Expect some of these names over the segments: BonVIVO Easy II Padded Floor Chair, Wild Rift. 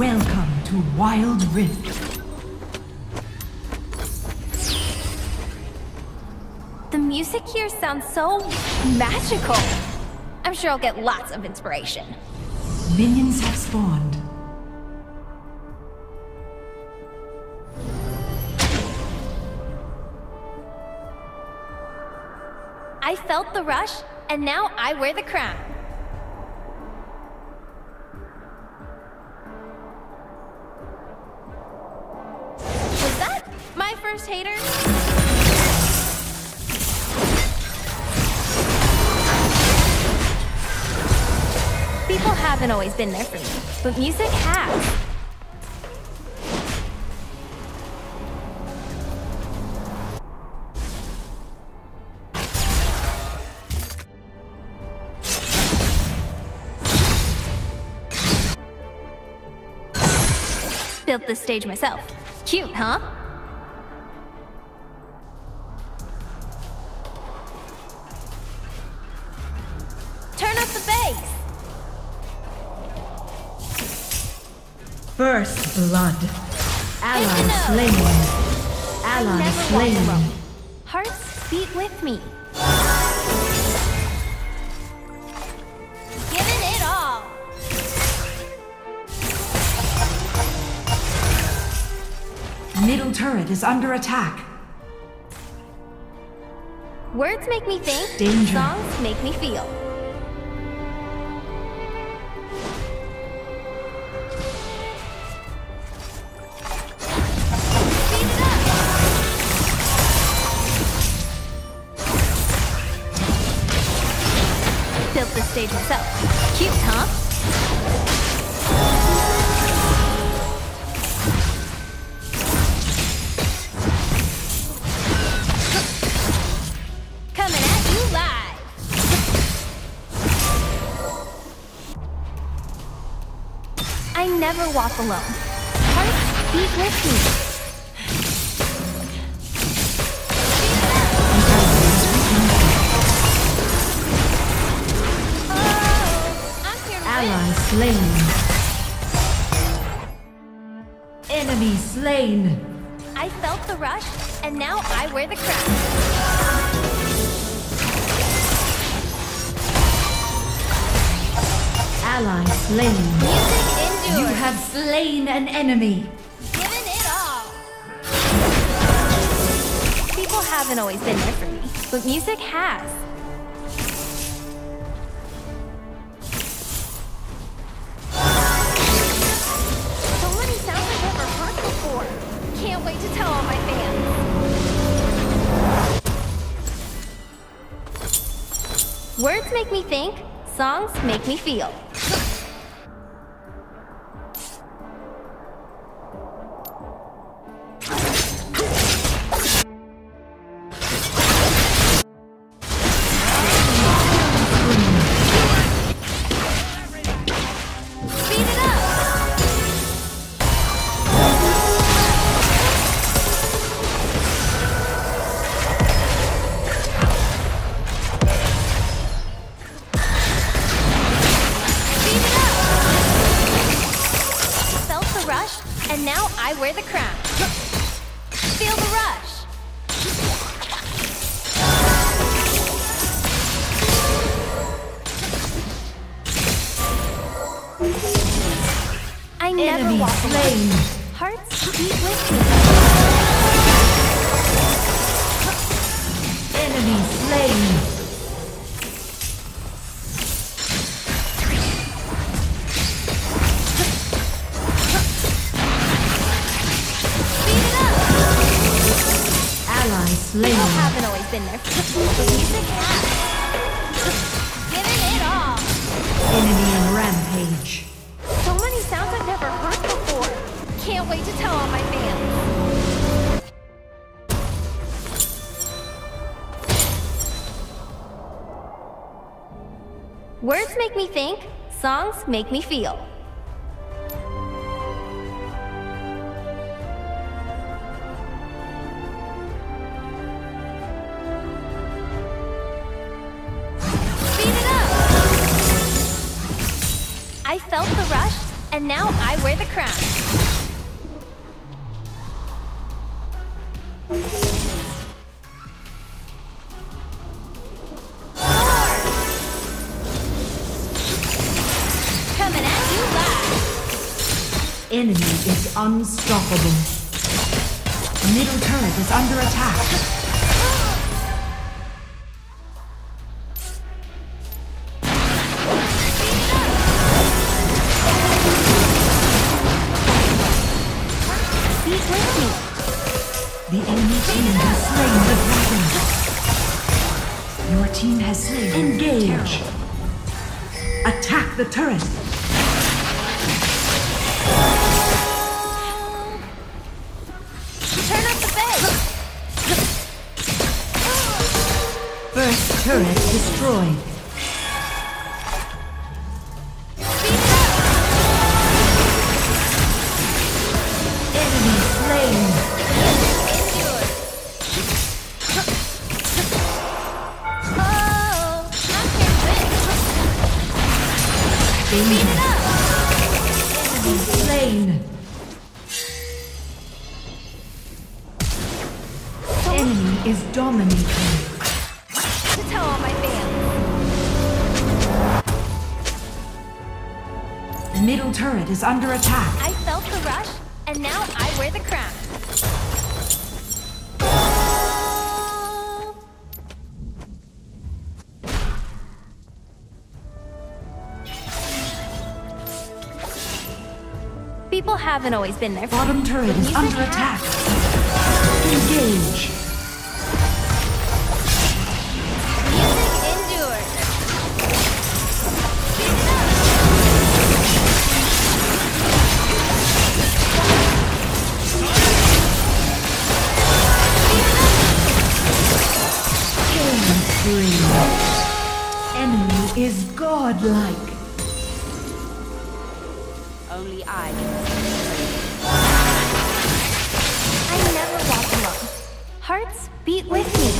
Welcome to Wild Rift. The music here sounds so magical. I'm sure I'll get lots of inspiration. Minions have spawned. I felt the rush, and now I wear the crown. Was that my first hater? People haven't always been there for me, but music has. Built this stage myself. Cute, huh? Turn up the bass. First blood. Ally slain. Ally slain. Hearts beat with me. Middle turret is under attack. Words make me think, danger. Songs make me feel. Speed it up! Built this stage myself. Cute, huh? I never walk alone. Hearts beat with me. Oh, I'm here. Ally slain. Enemy slain. I felt the rush, and now I wear the crown. Ally slain. Music endures. You have slain an enemy. Given it all. People haven't always been there for me, but music has. So many sounds I've never heard before. Can't wait to tell all my fans. Words make me think. Songs make me feel. And now I wear the crown. Feel the rush. I never walk alone. Hearts beat with me. Enemy slain. People haven't always been there. Music has. Giving it all. Enemy in rampage. So many sounds I've never heard before. Can't wait to tell all my fans. Words make me think. Songs make me feel. I felt the rush, And now I wear the crown. Enemy is unstoppable. Middle turret is under attack. Is under attack. I felt the rush, and now I wear the crown. People haven't always been there. Bottom turret is under attack. Engage. Is godlike. Only I can see. I never walk alone. Hearts beat with me.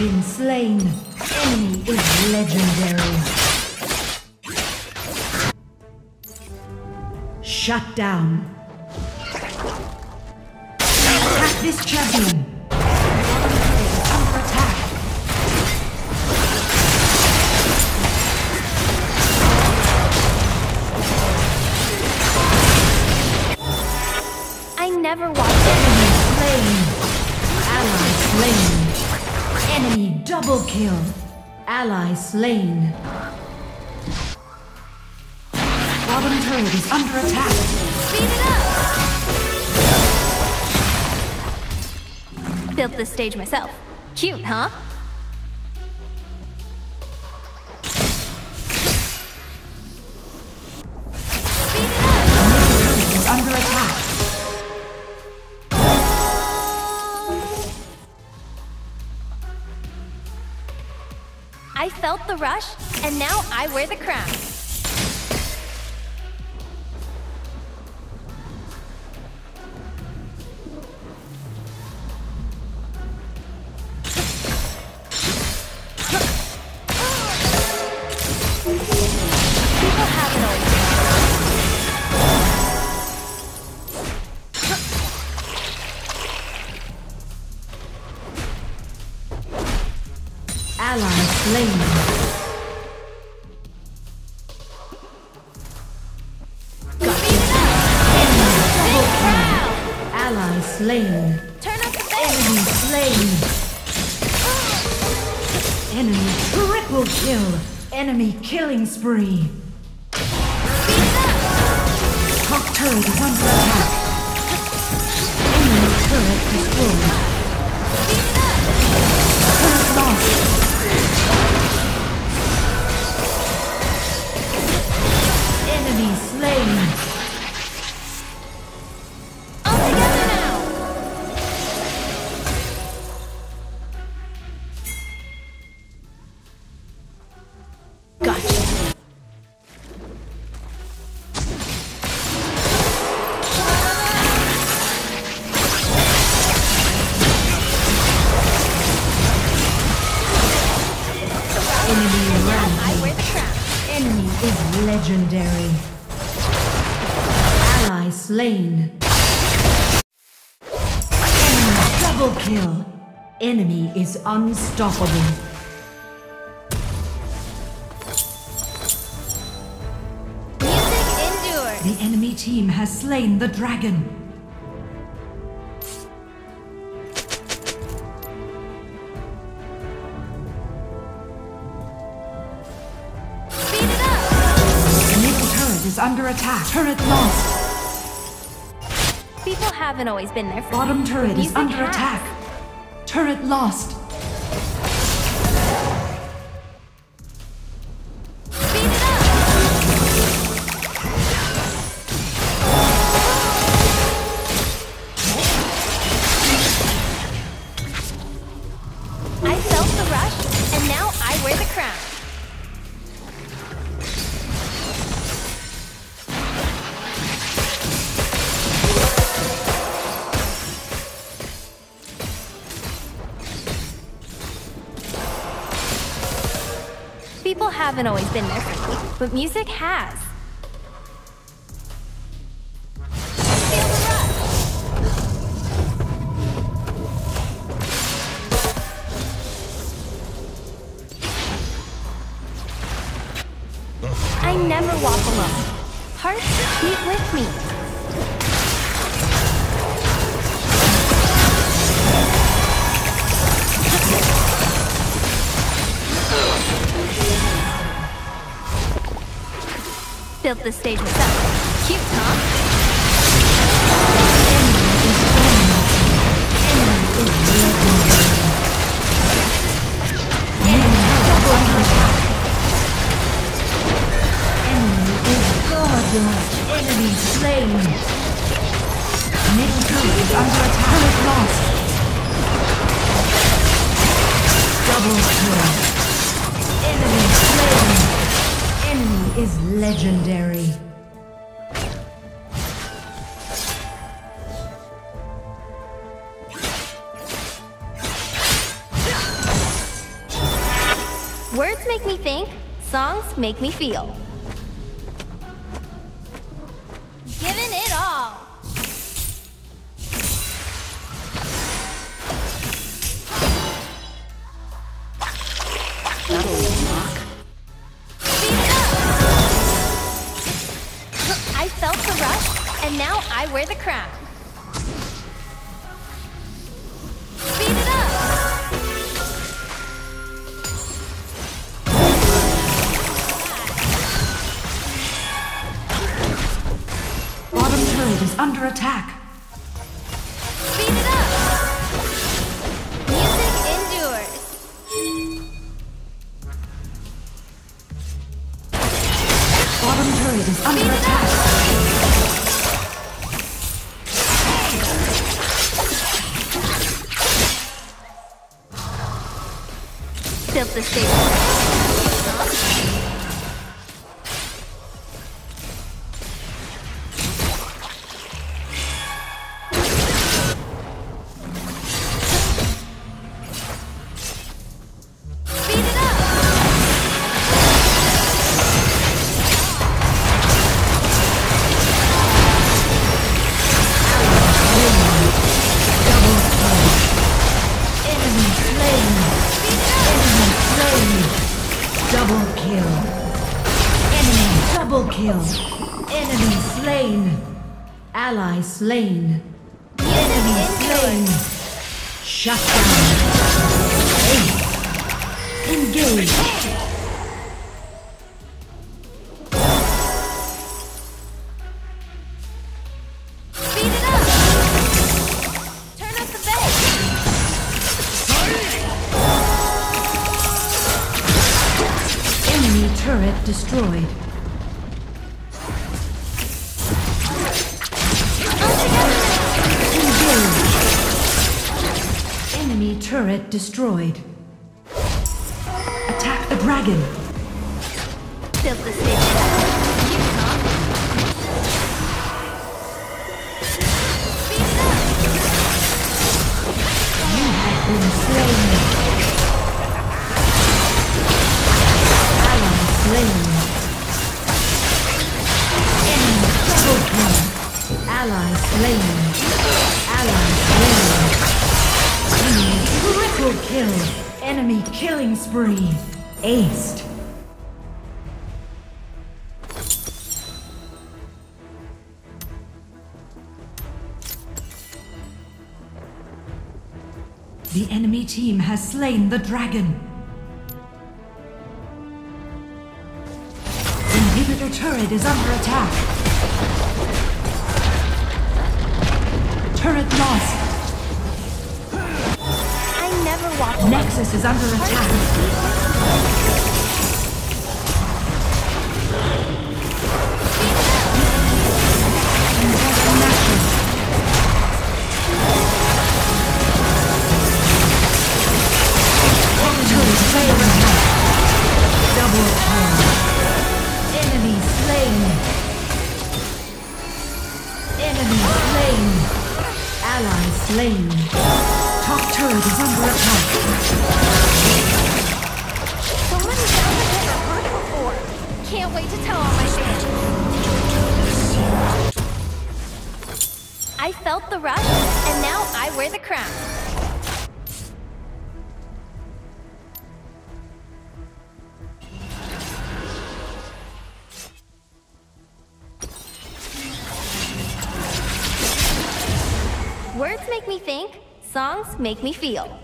Been slain. Enemy is legendary. Shut down. Attack this champion. Attack. I never watched enemy slain. Ally slain. Enemy double kill. Ally slain. Bottom turret is under attack. Speed it up! Built this stage myself. Cute, huh? Speed it up! Middle turret is under attack. I felt the rush, and now I wear the crown. People have it all. Allies slain. Ally slain. Turn up the base. Enemy slain. Oh. Enemy triple kill. Enemy killing spree. Top turret is under attack. Enemy turret destroyed. Turret lost. Enemy slain. All together now. Enemy around. I wear the crown. Enemy is legendary. Ally slain. Enemy double kill. Enemy is unstoppable. Music endures. The enemy team has slain the dragon. Under attack. Turret lost. People haven't always been there for bottom me. Turret is under attack. Turret lost. Speed it up. I felt the rush, and now I wear the crown. People haven't always been there for me, but music has. Feel the rush. I never walk alone. Hearts beat with me. Built the stage myself. Cute, huh? Enemy is slain. Middle turret is under attack. Lost. Double kill. Enemy slain. Enemy is legendary. Words make me think, songs make me feel. Giving it all. And now I wear the crown. Speed it up! Bottom turret is under attack. Speed it up! Music endures. Bottom turret is under attack. Built the stage. Speed it up. Double kill. Enemy double kill. Enemy slain. Ally slain. Enemy slain. Shut down. Engage. Speed it up. Turn up the bell. Turret destroyed. Engage. Enemy turret destroyed. Attack the dragon. Build the stage. You have been slain. Double kill. Enemy killing spree. Aced. The enemy team has slain the dragon. Inhibitor turret is under attack. Turret lost. I never walk away. Nexus is under attack. I felt the rush, and now I wear the crown. Words make me think, songs make me feel.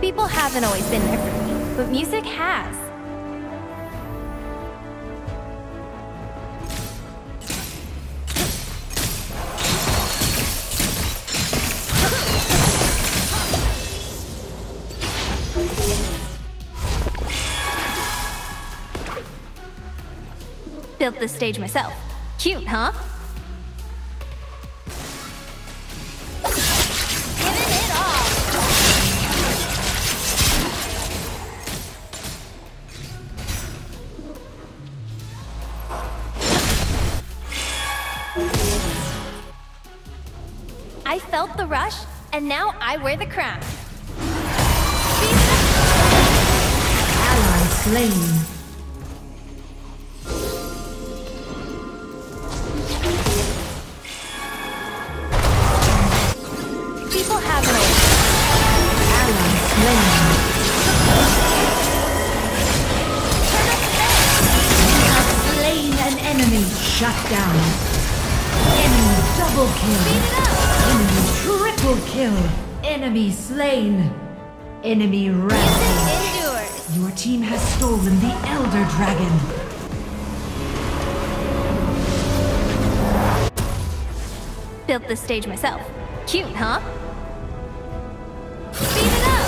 People haven't always been there for me, but music has. Built this stage myself. Cute, huh? I felt the rush, and now I wear the crown. Ally slain. People have no ally slain. You have slain an enemy. Shut down. Enemy double kill. Enemy triple kill. Enemy slain. Enemy routed. Your team has stolen the Elder Dragon. Built this stage myself. Cute, huh? Speed it up.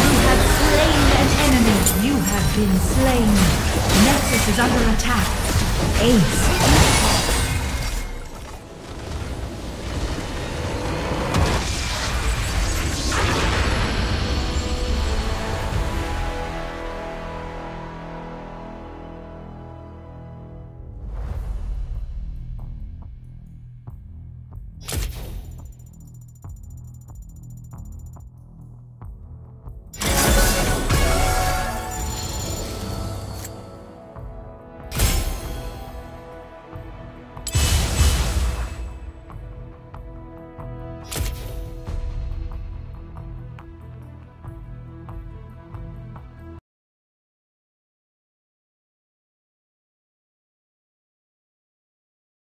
You have slain an enemy. You have been slain. Nexus is under attack. Ace.